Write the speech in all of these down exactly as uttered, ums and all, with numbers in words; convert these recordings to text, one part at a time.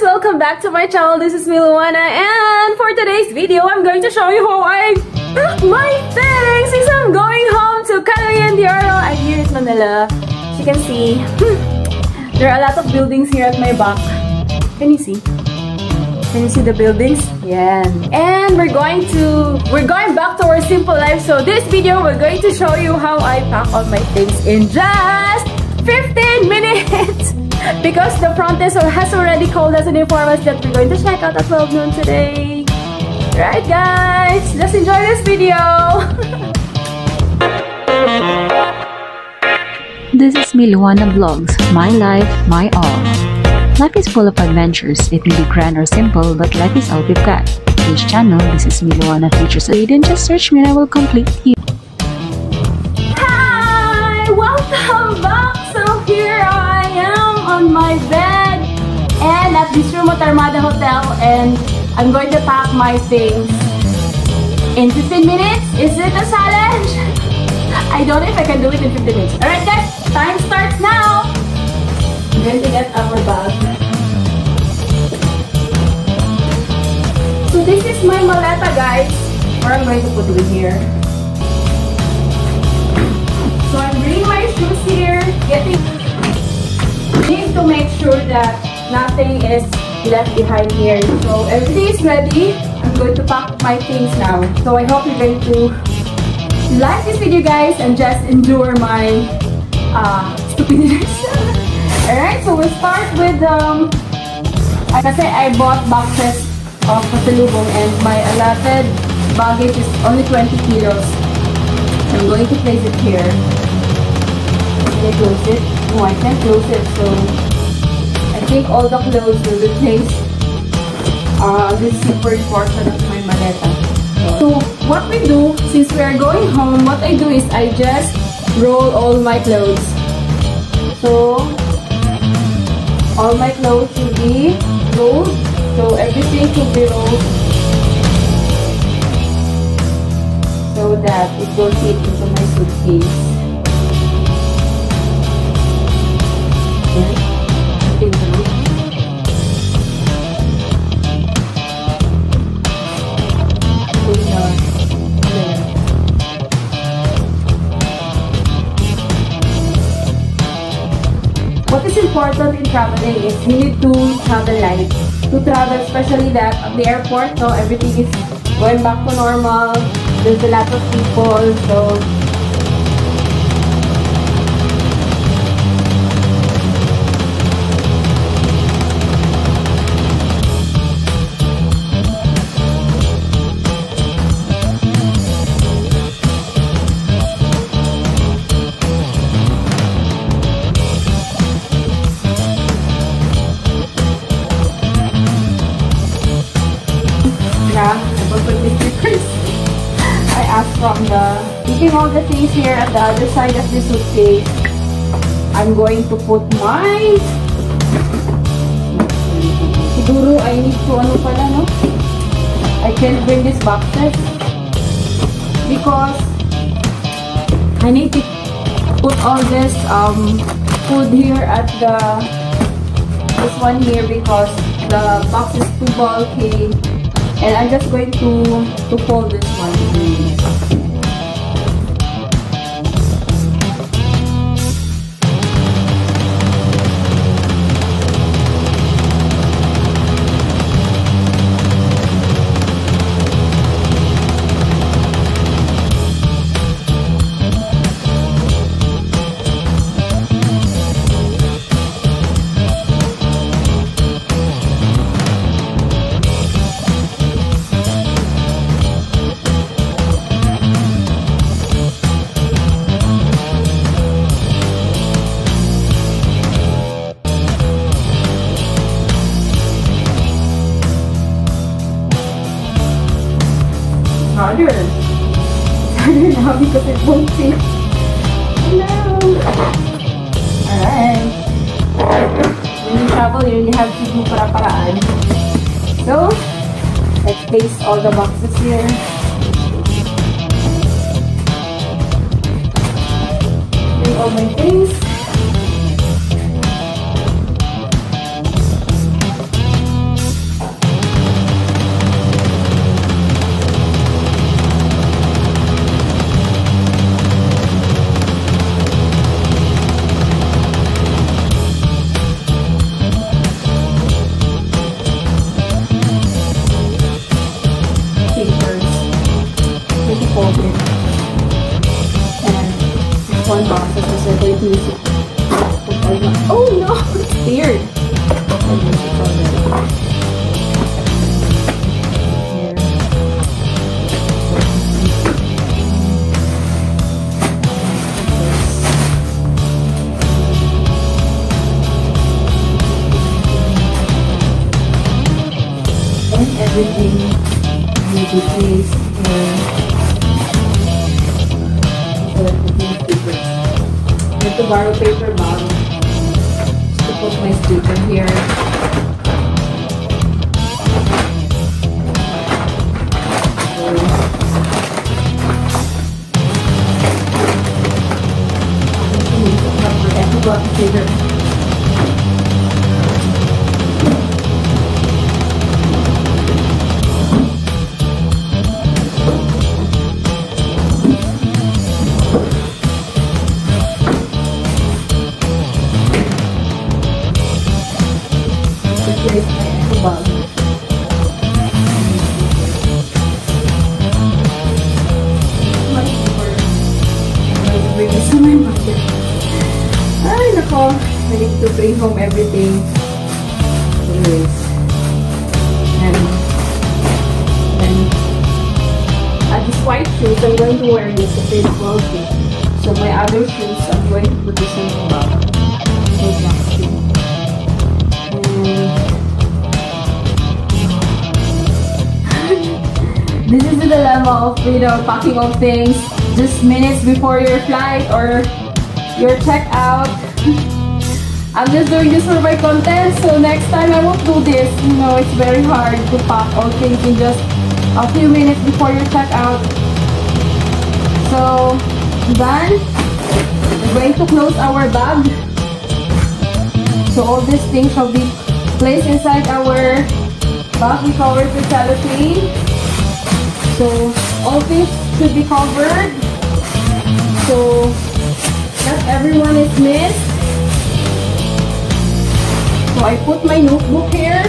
guys, welcome back to my channel. This is Miluana, and for today's video, I'm going to show you how I pack my things since I'm going home to Cagayan de Oro. I'm here in Manila. As you can see, there are a lot of buildings here at my back. Can you see? Can you see the buildings? Yeah. And we're going to we're going back to our simple life. So this video, we're going to show you how I pack all my things in just fifteen minutes. Because the front desk has already called us and informed us that we're going to check out at twelve noon today. Right, guys? Let's enjoy this video! This is Miluana Vlogs. My life, my all. Life is full of adventures. It may be grand or simple, but life is all we've got. In this channel, this is Miluana Features. So you didn't just search me and I will complete you. Hi! Welcome back! So here I am on my bed and at this room at Armada Hotel, and I'm going to pack my things in fifteen minutes. Is it a challenge? I don't know if I can do it in fifteen minutes. Alright guys, time starts now. I'm going to get our bag. So this is my maleta, guys, or I'm going to put it here. So I'm bringing my shoes here, getting need to make sure that nothing is left behind here. So everything is ready. I'm going to pack my things now. So I hope you're going to like this video, guys, and just endure my uh, stupidness. Alright, so we'll start with um, I say I bought boxes of pasalubong and my allotted baggage is only twenty kilos. I'm going to place it here. Okay, close it. Oh, I can't close it, so I think all the clothes will replace uh, this super portion of my maleta. So what we do, since we are going home, what I do is I just roll all my clothes. So all my clothes will be rolled, so everything will be rolled so that it will fit into my suitcase. What is important in traveling is you need to travel light. To travel, especially that at the airport, so everything is going back to normal. There's a lot of people, so from the keeping all the things here at the other side of the suitcase, I'm going to put my siguro I need to ano pala no I can't bring this boxes because I need to put all this um food here at the this one here because the box is too bulky. And I'm just going to, to fold this one. Harder. It's harder now because it won't fit. Hello. Alright. When you travel, you really have to do para-paraan. So, let's place all the boxes here. Do all my things. one box that was like great music. Oh no! It's weird! And everything music is to borrow paper bottle just to put my student here. I forgot to figure it out. I need to bring home everything. Anyways, and then uh, these white shoes I'm going to wear this to play the ball game. So my other shoes I'm going to put this in the bottom. This is the dilemma of, you know, packing up things just minutes before your flight or your checkout. I'm just doing this for my content, so next time I won't do this. You know, it's very hard to pack all things in just a few minutes before you check out. So then we're going to close our bag. So all these things shall be placed inside our bag. We cover it with cellophane. So all things should be covered. So not everyone is missed. So I put my notebook here.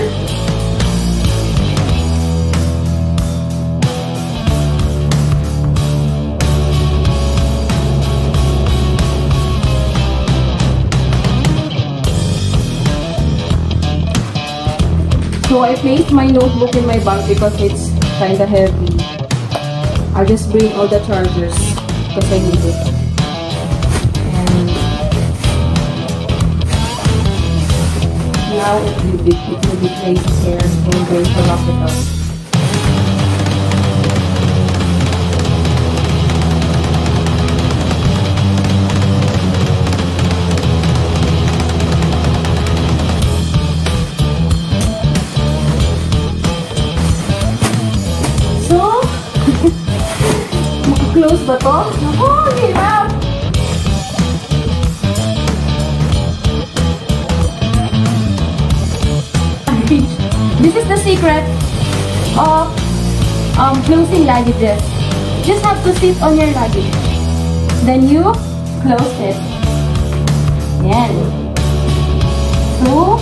So I placed my notebook in my bag because it's kinda heavy. I'll just bring all the chargers because I need it. Now it will be, it will be placed here and I'm going to lock it up. So, close the door. Oh, okay, wow. This is the secret of um, closing luggages. You just have to sit on your luggage. Then you close it. Yan. So,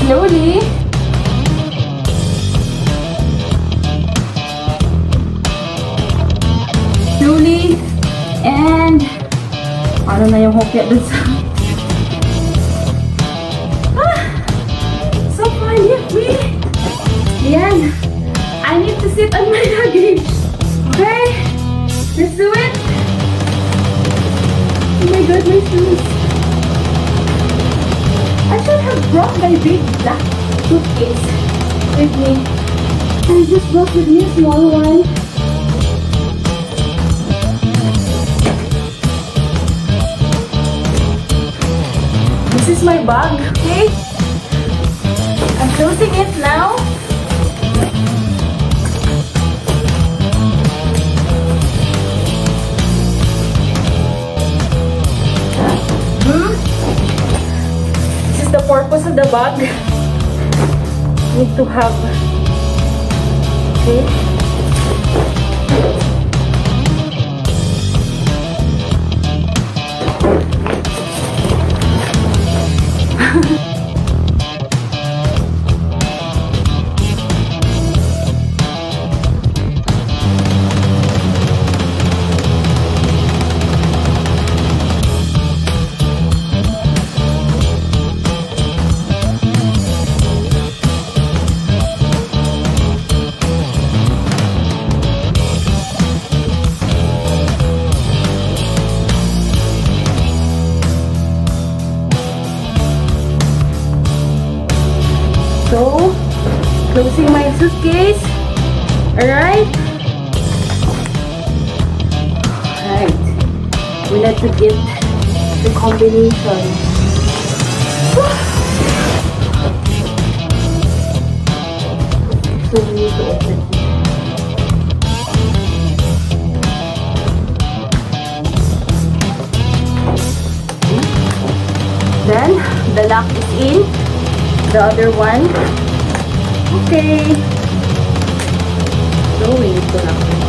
slowly. Slowly. And, ano na yung hokya dun sa... Ayan. I need to sit on my luggage. Okay? Let's do it. Oh my god, my shoes. I should have brought my big black suitcase with me. I just brought with me a small one. This is my bag, okay? I'm closing it now. Purpose of the bag, need to have, okay, So, closing my suitcase. Alright. Alright. We need to get the combination. So we need to open it. Then, the lock is in. The other one. Okay. So we need to lock it.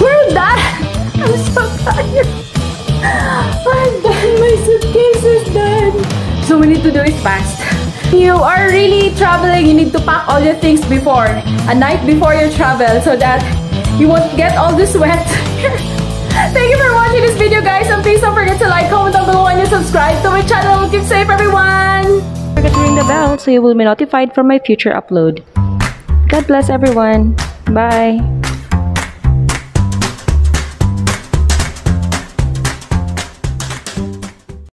We're done! I'm so tired. I'm done. My suitcase is done. So we need to do it fast. You are really traveling. You need to pack all your things before. A night before you travel. So that you won't get all the sweat. Thank you for watching this video, guys, and please don't forget to like, comment down below, and subscribe to my channel. Keep safe, everyone! Don't forget to ring the bell so you will be notified for my future upload. God bless everyone. Bye!